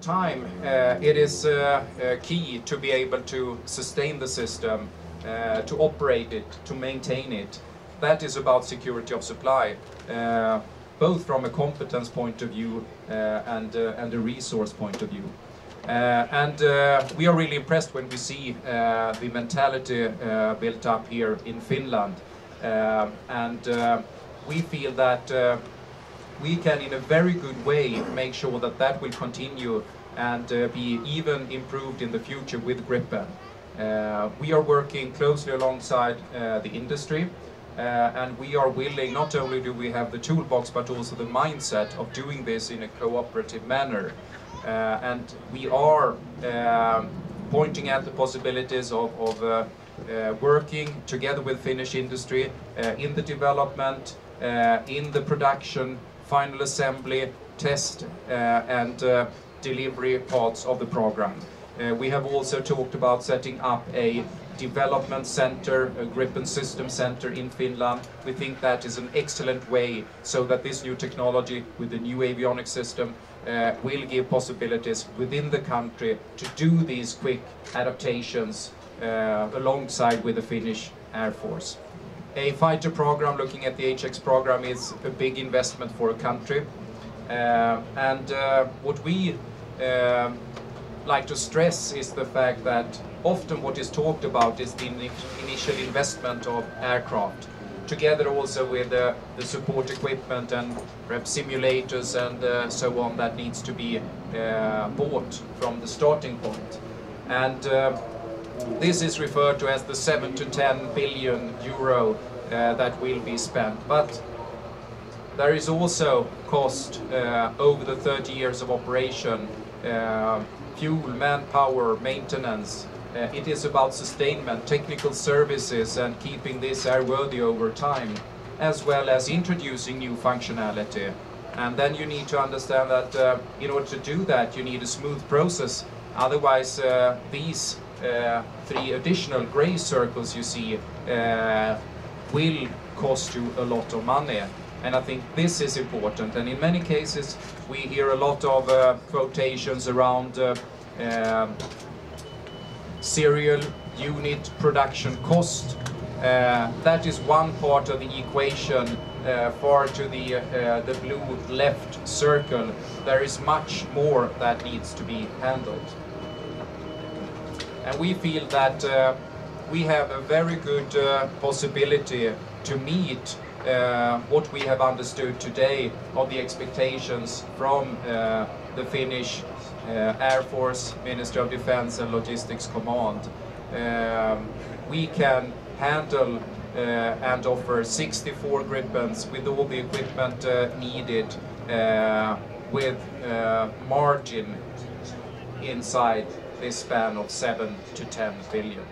time, it is key to be able to sustain the system, to operate it, to maintain it. That is about security of supply, both from a competence point of view and a resource point of view. We are really impressed when we see the mentality built up here in Finland. We feel that we can in a very good way make sure that that will continue and be even improved in the future with Gripen. We are working closely alongside the industry, and we are willing, not only do we have the toolbox but also the mindset of doing this in a cooperative manner. And we are pointing at the possibilities of working together with Finnish industry in the development, in the production, final assembly, test and delivery parts of the program. We have also talked about setting up a development center, a Gripen system center in Finland. We think that is an excellent way so that this new technology with the new avionics system will give possibilities within the country to do these quick adaptations alongside with the Finnish Air Force. A fighter program, looking at the HX program, is a big investment for a country. What we like to stress is the fact that often what is talked about is the initial investment of aircraft, together also with the support equipment and perhaps simulators and so on that needs to be bought from the starting point. And this is referred to as the 7 to 10 billion euro that will be spent. But there is also cost over the 30 years of operation, fuel, manpower, maintenance. It is about sustainment, technical services and keeping this airworthy over time, as well as introducing new functionality. And then you need to understand that in order to do that you need a smooth process, otherwise these three additional grey circles you see will cost you a lot of money. And I think this is important, and in many cases we hear a lot of quotations around serial unit production cost. That is one part of the equation. Far to the blue left circle, there is much more that needs to be handled. And we feel that we have a very good possibility to meet what we have understood today of the expectations from the Finnish Air Force, Ministry of Defence and Logistics Command. We can handle and offer 64 Gripens with all the equipment needed, with margin inside this span of 7 to 10 billion.